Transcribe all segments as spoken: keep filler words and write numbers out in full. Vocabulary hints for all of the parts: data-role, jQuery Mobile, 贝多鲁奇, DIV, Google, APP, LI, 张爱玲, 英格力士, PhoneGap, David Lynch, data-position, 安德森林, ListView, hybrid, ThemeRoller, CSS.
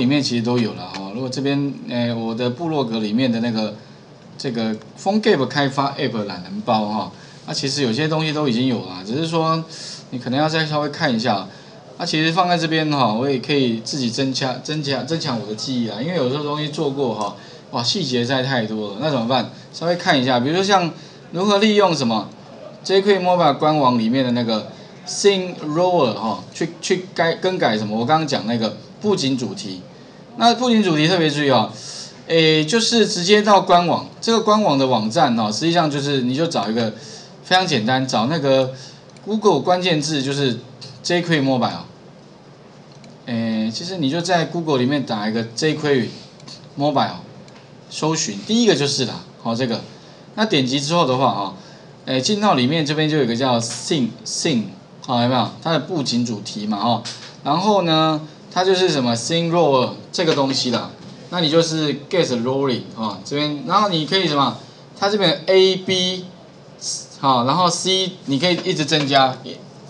里面其实都有了哈。如果这边呃我的部落格里面的那个这个 PhoneGap 开发 App 懒人包哈，那、啊、其实有些东西都已经有了，只是说你可能要再稍微看一下。那、啊、其实放在这边哈，我也可以自己增加增加增强我的记忆啊，因为有时候东西做过哈，哇细节实在太多了，那怎么办？稍微看一下，比如说像如何利用什么 jQuery Mobile 官网里面的那个 ThemeRoller 哈，去去改更改什么？我刚刚讲那个布景主题，那布景主题特别注意哦，诶就是直接到官网，这个官网的网站哦，实际上就是你就找一个非常简单，找那个 Google 关键字就是 jQuery Mobile 哦，诶其实你就在 Google 里面打一个 jQuery Mobile 搜寻，第一个就是啦，好、哦、这个，那点击之后的话啊、哦。 哎，进到里面这边就有一个叫 theme theme 好有没有？它的布景主题嘛哈、哦，然后呢，它就是什么 ThemeRoller 这个东西啦，那你就是 get rolling 啊、哦、这边，然后你可以什么？它这边 A B 好、哦，然后 C 你可以一直增加，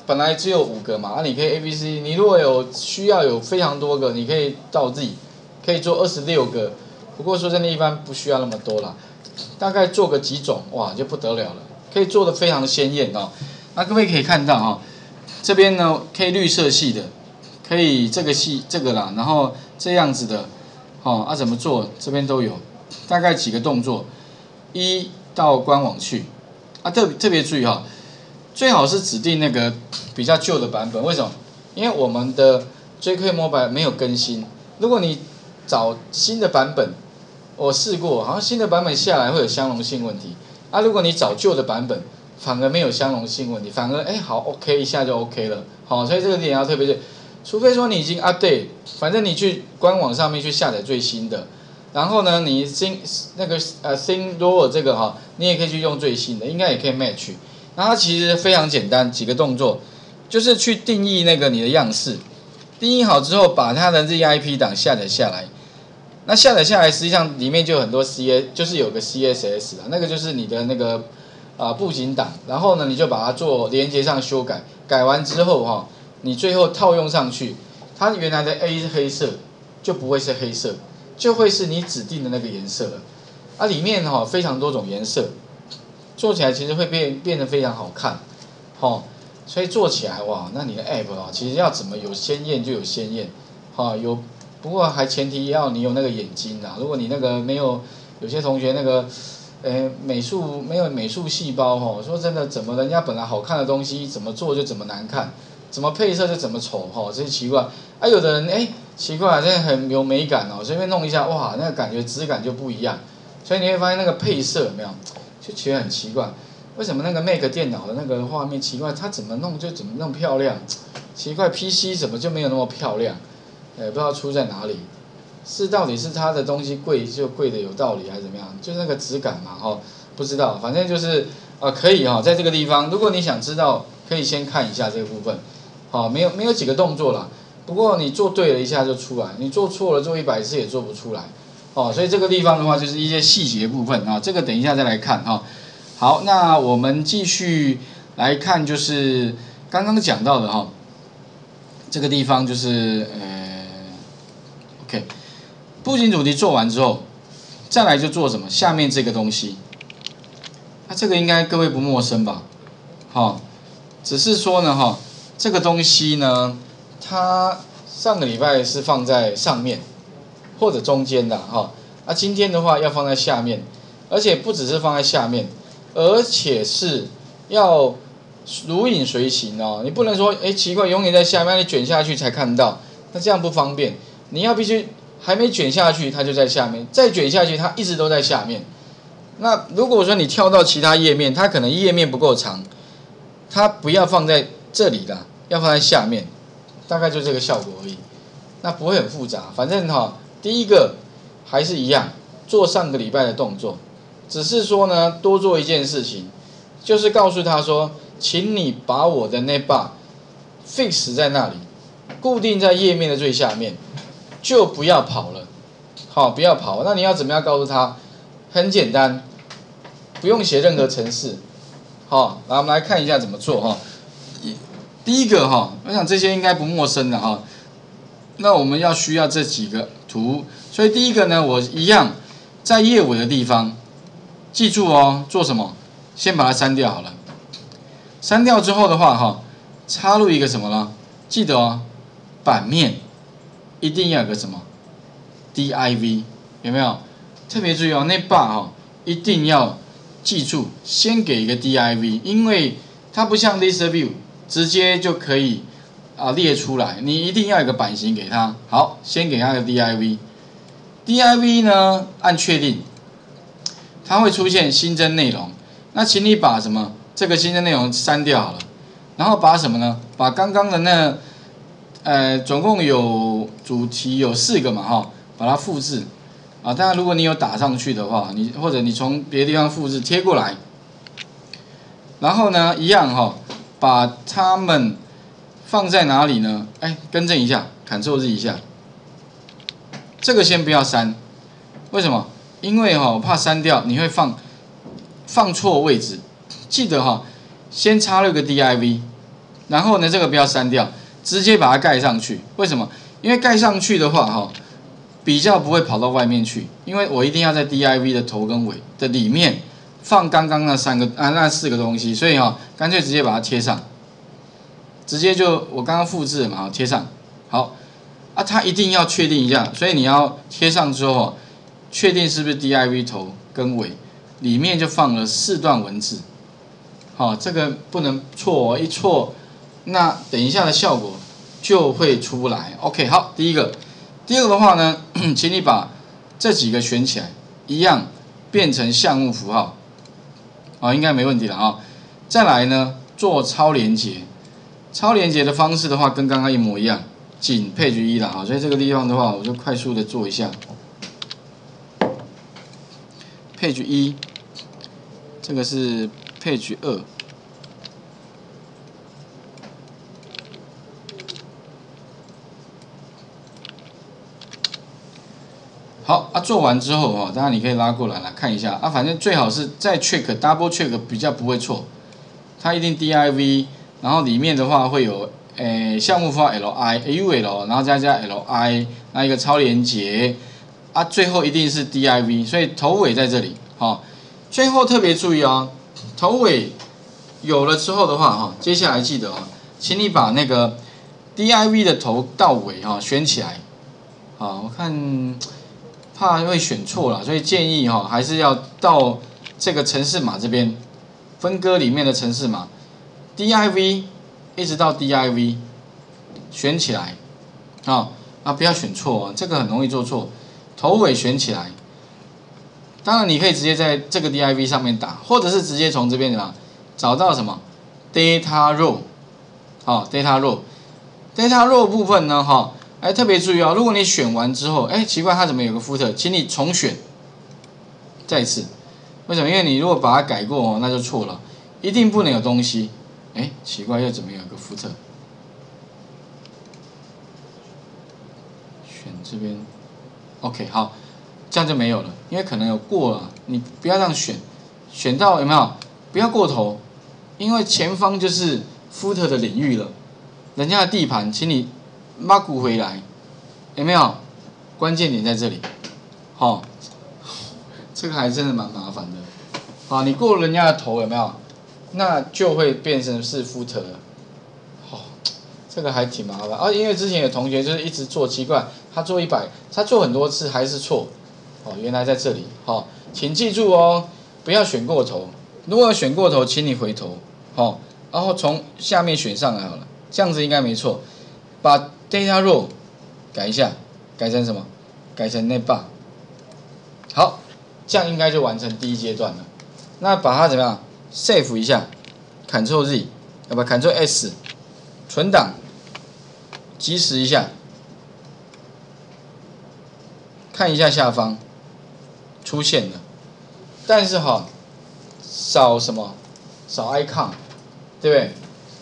本来只有五个嘛，那、啊、你可以 A B C， 你如果有需要有非常多个，你可以到 Z， 可以做二十六个，不过说真的，一般不需要那么多啦，大概做个几种哇就不得了了。 可以做的非常的鲜艳哦，那各位可以看到哈、哦，这边呢可以绿色系的，可以这个系这个啦，然后这样子的，哦啊怎么做这边都有，大概几个动作，一到官网去，啊特特别注意哈、哦，最好是指定那个比较旧的版本，为什么？因为我们的 jQuery Mobile 没有更新，如果你找新的版本，我试过，好像新的版本下来会有相容性问题。 啊，如果你找旧的版本，反而没有相容性问题，反而哎好 OK 一下就 OK 了，好，所以这个点要特别注意，除非说你已经 update， 反正你去官网上面去下载最新的，然后呢你新那个呃 ThemeRoller 这个哈、哦，你也可以去用最新的，应该也可以 match。那它其实非常简单，几个动作，就是去定义那个你的样式，定义好之后把它的 zip 档下载下来。 那下载下来，实际上里面就有很多 C S， 就是有个 C S S 啦，那个就是你的那个啊、呃、布景档，然后呢你就把它做连接上修改，改完之后哈、哦，你最后套用上去，它原来的 A 是黑色，就不会是黑色，就会是你指定的那个颜色了。啊，里面哈、哦、非常多种颜色，做起来其实会变变得非常好看，哦，所以做起来哇，那你的 App 啊、哦，其实要怎么有鲜艳就有鲜艳，哈、哦、有。 不过还前提要你有那个眼睛啊，如果你那个没有，有些同学那个，诶美术没有美术细胞吼、哦，说真的，怎么人家本来好看的东西怎么做就怎么难看，怎么配色就怎么丑吼、哦，这是奇怪。啊，有的人诶奇怪，真的很有美感哦，随便弄一下哇，那个感觉质感就不一样，所以你会发现那个配色有没有，就觉得很奇怪，为什么那个 Mac 电脑的那个画面奇怪，它怎么弄就怎么弄漂亮，奇怪 P C 怎么就没有那么漂亮？ 也不知道出在哪里，是到底是他的东西贵就贵的有道理还是怎么样？就是那个质感嘛，哦，不知道，反正就是啊、呃，可以哈、哦，在这个地方，如果你想知道，可以先看一下这个部分，好、哦，没有没有几个动作啦，不过你做对了一下就出来，你做错了做一百次也做不出来，哦，所以这个地方的话就是一些细节部分啊、哦，这个等一下再来看哈、哦。好，那我们继续来看，就是刚刚讲到的哈、哦，这个地方就是呃。 OK， 布景主题做完之后，再来就做什么？下面这个东西，那、啊、这个应该各位不陌生吧？好、哦，只是说呢，哈、哦，这个东西呢，它上个礼拜是放在上面或者中间的哈、哦，啊，今天的话要放在下面，而且不只是放在下面，而且是要如影随形哦，你不能说，哎，奇怪，永远在下面，你卷下去才看到，那这样不方便。 你要必须还没卷下去，它就在下面；再卷下去，它一直都在下面。那如果说你跳到其他页面，它可能页面不够长，它不要放在这里啦，要放在下面，大概就这个效果而已。那不会很复杂，反正哈、哦，第一个还是一样，做上个礼拜的动作，只是说呢，多做一件事情，就是告诉他说，请你把我的那把 fix 在那里，固定在页面的最下面。 就不要跑了，好、哦，不要跑。那你要怎么样告诉他？很简单，不用写任何程式。好、哦，来我们来看一下怎么做哈、哦。第一个哈、哦，我想这些应该不陌生的哈、哦。那我们要需要这几个图，所以第一个呢，我一样在页尾的地方，记住哦，做什么？先把它删掉好了。删掉之后的话，哈，插入一个什么呢？记得哦，版面一定要有个什么 D I V， 有没有？特别注意哦，那 bar 哈一定要记住，先给一个 D I V， 因为它不像 ListView 直接就可以。 啊，列出来，你一定要有个版型给它。好，先给它个 D I V，D I V 呢，按确定，它会出现新增内容。那请你把什么这个新增内容删掉好了，然后把什么呢？把刚刚的那，呃，总共有主题有四个嘛，哈、哦，把它复制。啊，当然如果你有打上去的话，你或者你从别的地方复制贴过来，然后呢，一样哈、哦，把它们。 放在哪里呢？哎，更正一下 ，Ctrl Z 一下。这个先不要删，为什么？因为哈、哦，我怕删掉你会放放错位置。记得哈、哦，先插入个 D I V， 然后呢，这个不要删掉，直接把它盖上去。为什么？因为盖上去的话哈、哦，比较不会跑到外面去。因为我一定要在 D I V 的头跟尾的里面放刚刚那三个啊那四个东西，所以哈、哦，干脆直接把它贴上。 直接就我刚刚复制嘛，贴上，好，啊，它一定要确定一下，所以你要贴上之后，确定是不是 D I V 头跟尾，里面就放了四段文字，好、哦，这个不能错、哦，一错，那等一下的效果就会出不来。OK， 好，第一个，第二个的话呢，请你把这几个选起来，一样变成项目符号，啊、哦，应该没问题了啊、哦。再来呢，做超连结。 超连接的方式的话，跟刚刚一模一样，仅配置一啦哈，所以这个地方的话，我就快速的做一下，配置一，这个是配置二，好啊，做完之后哈，当然你可以拉过来了看一下啊，反正最好是再 check double check 比较不会错，它一定 D I V。 然后里面的话会有，诶，项目符号 L I A U L， 然后再加 L I， 那一个超连结，啊，最后一定是 D I V， 所以头尾在这里，哈、哦。最后特别注意哦，头尾有了之后的话，哈、哦，接下来记得哦，请你把那个 D I V 的头到尾哈、哦、选起来，啊、哦，我看怕会选错了，所以建议哈、哦、还是要到这个程式码这边，分割里面的程式码。 D I V 一直到 D I V 选起来，啊、哦、啊不要选错哦，这个很容易做错。头尾选起来，当然你可以直接在这个 D I V 上面打，或者是直接从这边打，找到什么 data row， 好、哦、data row， data row 部分呢哈、哦，哎特别注意哦，如果你选完之后，哎奇怪它怎么有个 footer， 请你重选，再一次，为什么？因为你如果把它改过哦，那就错了，一定不能有东西。 哎，奇怪，又怎么有个footer？选这边 ，OK， 好，这样就没有了，因为可能有过了，你不要这样选，选到有没有？不要过头，因为前方就是footer的领域了，人家的地盘，请你马股回来，有没有？关键点在这里，好、哦，这个还真的蛮麻烦的，好，你过人家的头有没有？ 那就会变成是 footer 了，哦，这个还挺麻烦啊。因为之前有同学就是一直做奇怪，他做一百，他做很多次还是错，哦，原来在这里，哦，请记住哦，不要选过头。如果选过头，请你回头，哦，然后从下面选上来好了，这样子应该没错。把 data row 改一下，改成什么？改成 navbar。好，这样应该就完成第一阶段了。那把它怎么样？ save 一下 ，Ctrl Z， 要不 Ctrl S， 存档，即时一下，看一下下方出现了，但是哈、哦，少什么？少 icon， 对不对？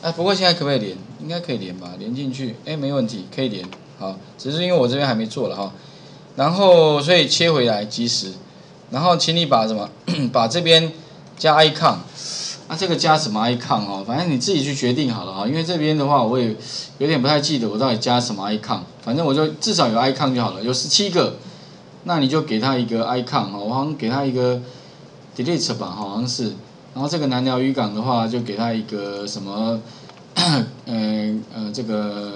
哎、啊，不过现在可不可以连？应该可以连吧，连进去，哎，没问题，可以连。好，只是因为我这边还没做了哈、哦，然后所以切回来即时，然后请你把什么？把这边。 加 icon，那、啊、这个加什么 icon 哦，反正你自己去决定好了啊。因为这边的话，我也有点不太记得我到底加什么 icon， 反正我就至少有 icon 就好了，有十七个，那你就给他一个 icon 哦，我好像给他一个 delete 吧，好像是。然后这个南寮渔港的话，就给他一个什么，呃呃这个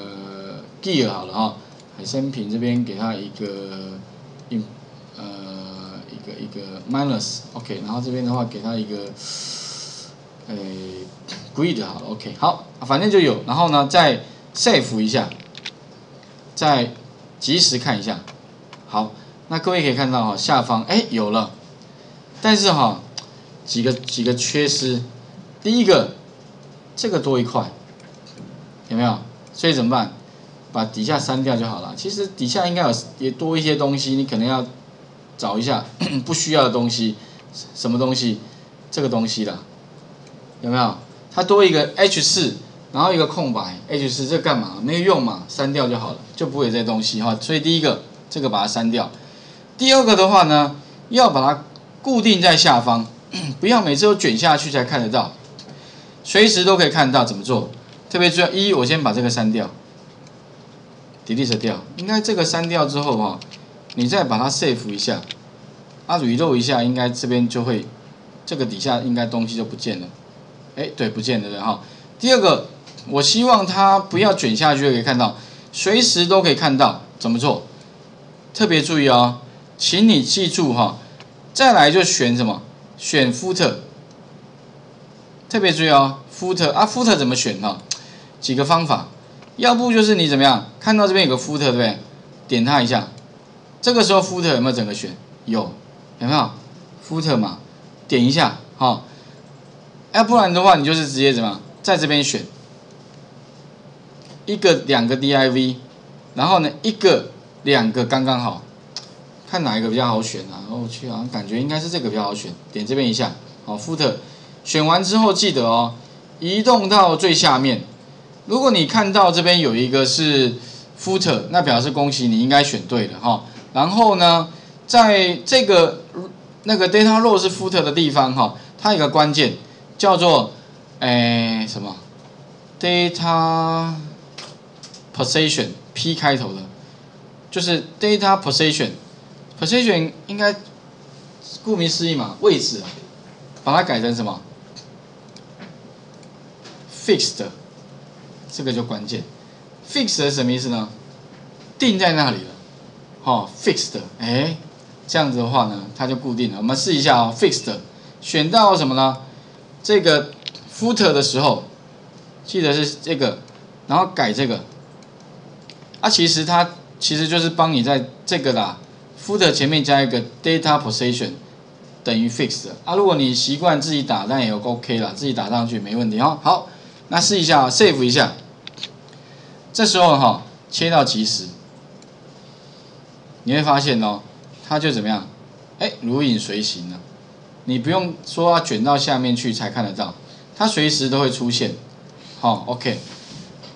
gear 好了哈、哦，海参品这边给他一个一呃一个一个 minus OK， 然后这边的话给他一个。 诶 ，grid 好了 ，OK， 好，反正就有。然后呢，再 save 一下，再及时看一下。好，那各位可以看到哈、哦，下方哎有了，但是哈、哦、几个几个缺失。第一个，这个多一块，有没有？所以怎么办？把底下删掉就好了。其实底下应该有也多一些东西，你可能要找一下不需要的东西，什么东西？这个东西啦。 有没有？它多一个 H 四， 然后一个空白 H 四， 这干嘛？没有用嘛，删掉就好了，就不会有这东西哈。所以第一个，这个把它删掉。第二个的话呢，要把它固定在下方，不要每次都卷下去才看得到，随时都可以看到怎么做。特别重要一，我先把这个删掉 ，delete 掉。应该这个删掉之后哈，你再把它 save 一下，啊 reload 一下，应该这边就会，这个底下应该东西就不见了。 哎，对，不见得哈。第二个，我希望它不要卷下去，可以看到，随时都可以看到怎么做。特别注意哦，请你记住哈、哦。再来就选什么？选 footer。特别注意哦 ，footer 啊 ，footer 怎么选哈、哦？几个方法，要不就是你怎么样，看到这边有个 footer 对不对？点它一下，这个时候 footer 有没有整个选？有，有没有 ？footer 嘛，点一下哈。哦 哎，不然的话，你就是直接怎么样，在这边选一个、两个 D I V， 然后呢，一个、两个刚刚好，看哪一个比较好选啊？我去啊，感觉应该是这个比较好选，点这边一下，好 ，footer 选完之后记得哦，移动到最下面。如果你看到这边有一个是 footer， 那表示恭喜你应该选对了哈、哦。然后呢，在这个那个 data row 是 footer 的地方哈、哦，它有个关键。 叫做，诶什么 ，data position P 开头的，就是 data position position 应该顾名思义嘛，位置、啊，把它改成什么 fixed， 这个就关键 ，fixed 什么意思呢？定在那里了，好、哦、fixed， 哎，这样子的话呢，它就固定了。我们试一下啊、哦、，fixed 选到什么呢？ 这个 footer 的时候，记得是这个，然后改这个。啊，其实它其实就是帮你在这个啦 ，footer 前面加一个 data position 等于 fixed。啊，如果你习惯自己打，那也 OK 啦，自己打上去没问题哈、哦。好，那试一下、哦、，save 一下。这时候哈、哦，切到即时，你会发现哦，它就怎么样？哎，如影随形了。 你不用说要卷到下面去才看得到，它随时都会出现。好 ，OK。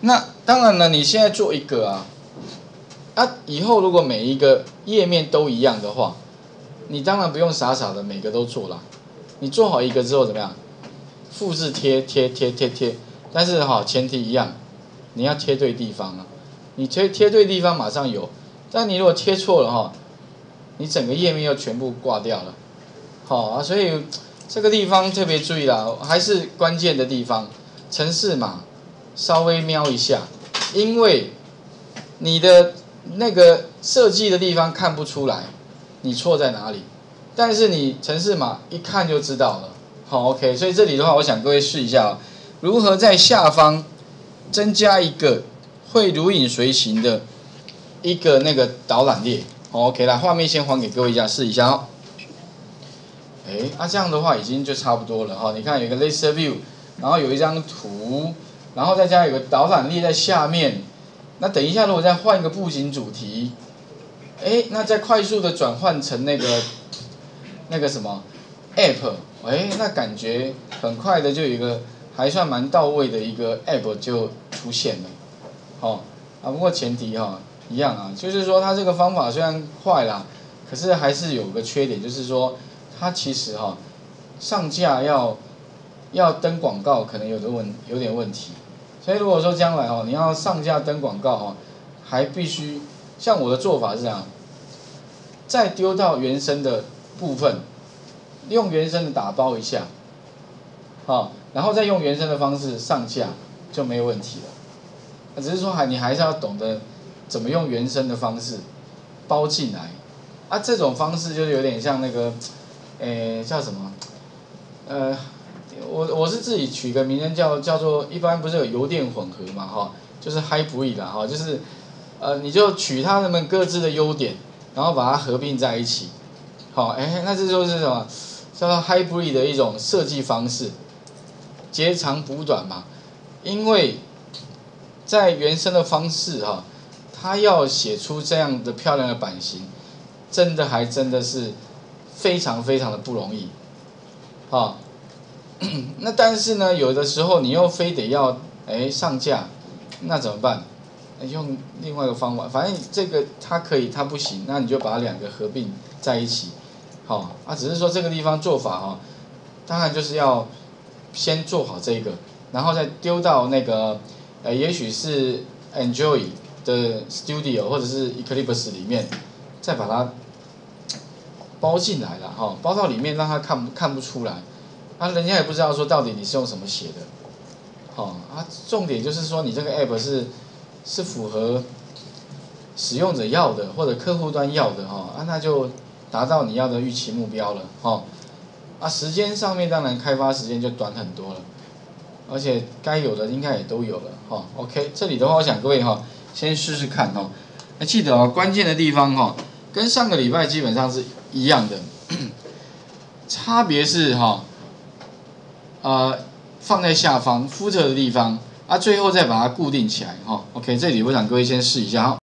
那当然了，你现在做一个啊，啊，以后如果每一个页面都一样的话，你当然不用傻傻的每个都做啦。你做好一个之后怎么样？复制贴贴贴贴贴，但是哈、哦，前提一样，你要贴对地方啊。你贴贴对地方马上有，但你如果贴错了哈、哦，你整个页面又全部挂掉了。 好啊，所以这个地方特别注意啦，还是关键的地方，程式码稍微瞄一下，因为你的那个设计的地方看不出来你错在哪里，但是你程式码一看就知道了。好 ，OK， 所以这里的话，我想各位试一下、哦，如何在下方增加一个会如影随形的一个那个导览列。OK， 来，画面先还给各位一下，试一下哦。 哎，那、啊、这样的话已经就差不多了哈、哦。你看有一个 ListView， 然后有一张图，然后再加有个导览列在下面。那等一下，如果再换一个步行主题，哎，那再快速的转换成那个那个什么 App， 哎，那感觉很快的就有一个还算蛮到位的一个 App 就出现了。哦，啊，不过前提哈、哦、一样啊，就是说它这个方法虽然快啦，可是还是有个缺点，就是说。 它其实哈、哦，上架要要登广告可能有的问有点问题，所以如果说将来哦，你要上架登广告哦，还必须像我的做法是这样，再丢到原生的部分，用原生的打包一下，好，然后再用原生的方式上架就没有问题了。只是说还你还是要懂得怎么用原生的方式包进来，啊，这种方式就是有点像那个，诶、欸、叫什么，呃。 我我是自己取个名称叫叫做，一般不是有油电混合嘛哈、哦，就是 hybrid 啦哈、哦，就是呃你就取它们各自的优点，然后把它合并在一起，好、哦、哎那这就是什么叫做 hybrid 的一种设计方式，截长补短嘛，因为在原生的方式哈、哦，它要写出这样的漂亮的版型，真的还真的是非常非常的不容易，好、哦。 那但是呢，有的时候你又非得要哎上架，那怎么办？用另外一个方法，反正这个它可以，它不行，那你就把两个合并在一起，好、哦、啊，只是说这个地方做法哈、哦，当然就是要先做好这个，然后再丢到那个呃，也许是 Enjoy 的 Studio 或者是 Eclipse 里面，再把它包进来了哈、哦，包到里面让它看不看不出来。 啊，人家也不知道说到底你是用什么写的，好、哦、啊，重点就是说你这个 app 是是符合使用者要的或者客户端要的哈、哦，啊那就达到你要的预期目标了哈、哦，啊时间上面当然开发时间就短很多了，而且该有的应该也都有了哈、哦、，OK 这里的话我想各位哈、哦、先试试看哦，那记得哦关键的地方哈、哦、跟上个礼拜基本上是一样的，差别是哈。哦 呃，放在下方 footer 的地方啊，最后再把它固定起来哈、哦。OK， 这里我想各位先试一下哈。